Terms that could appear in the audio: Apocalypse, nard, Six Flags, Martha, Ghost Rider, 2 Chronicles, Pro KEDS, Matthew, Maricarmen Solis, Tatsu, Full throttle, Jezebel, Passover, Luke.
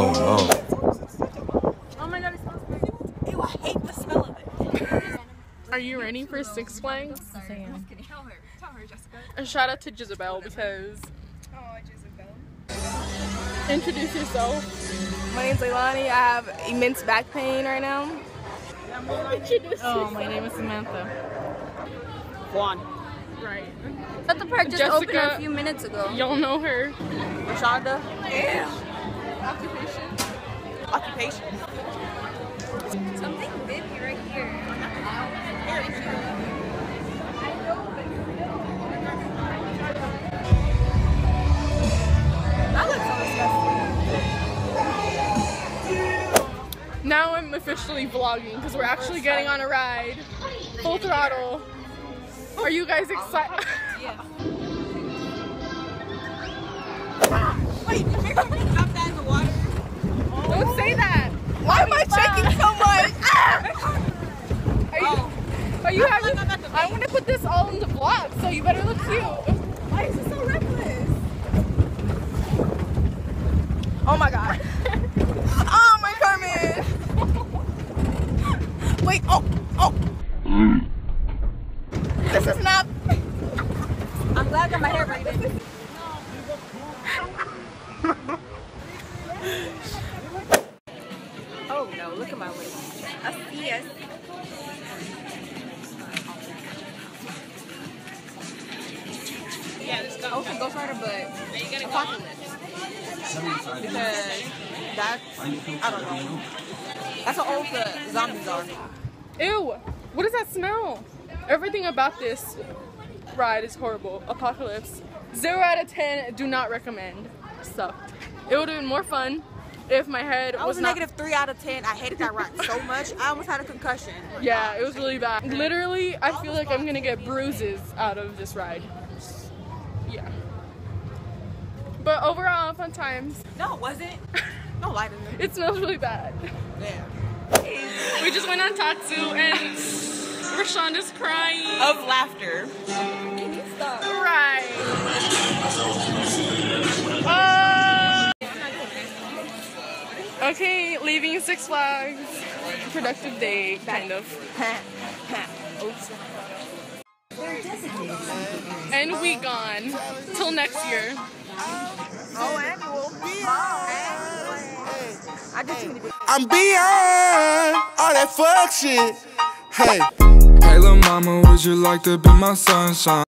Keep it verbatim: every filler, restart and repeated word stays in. Oh no. Oh my god, it smells good. Ew, I hate the smell of it. Are you ready for Six Flags? I am. Tell her. Tell her, Jessica. A shout out to Jezebel because... Oh, Jezebel. Introduce yourself. My name's Leilani. I have immense back pain right now. Introduce oh, yourself. My name is Samantha. Juan. Right. But the park just Jessica, opened a few minutes ago. Y'all know her. Rashonda. Yeah. Occupation. Occupation. Something bibby right here. I know, but that looks so disgusting. Now I'm officially vlogging because we're actually getting on a ride. Full throttle. Are you guys excited? Yeah. Wait, did you drop that in the water? Oh. Don't say that. Why am I checking so much? Ah! Are you, are you having, I want to put this all in the vlog, so you better look cute. Why is it so reckless? Oh my god. Oh my Carmen. Wait, oh, oh. Mm. This is not. I'm glad that my hair braided. Oh no, look at my weight. I see us. Yeah, just go. Oh, okay, Ghost Rider, but Apocalypse. Because that's, I don't know. That's how old the zombies are. Ew, what does that smell? Everything about this ride is horrible. Apocalypse. zero out of ten, do not recommend. Sucked. It would have been more fun if my head was I was a not negative three out of ten. I hated that ride so much. I almost had a concussion. Yeah, it was really bad. Literally, I feel like I'm going to get bruises out of this ride. Yeah. But overall, fun times. No, it wasn't. No light in it. It smells really bad. Yeah. We just went on Tatsu and... Rashonda's crying. Of laughter. Can you stop? Right. Uh, okay, leaving Six Flags. Productive day, kind of. Oops. And we gone. Till next year. Oh, and we'll be on. I just need to be. I'm beyond all that fuck shit. Hey. Hey, little mama, would you like to be my sunshine?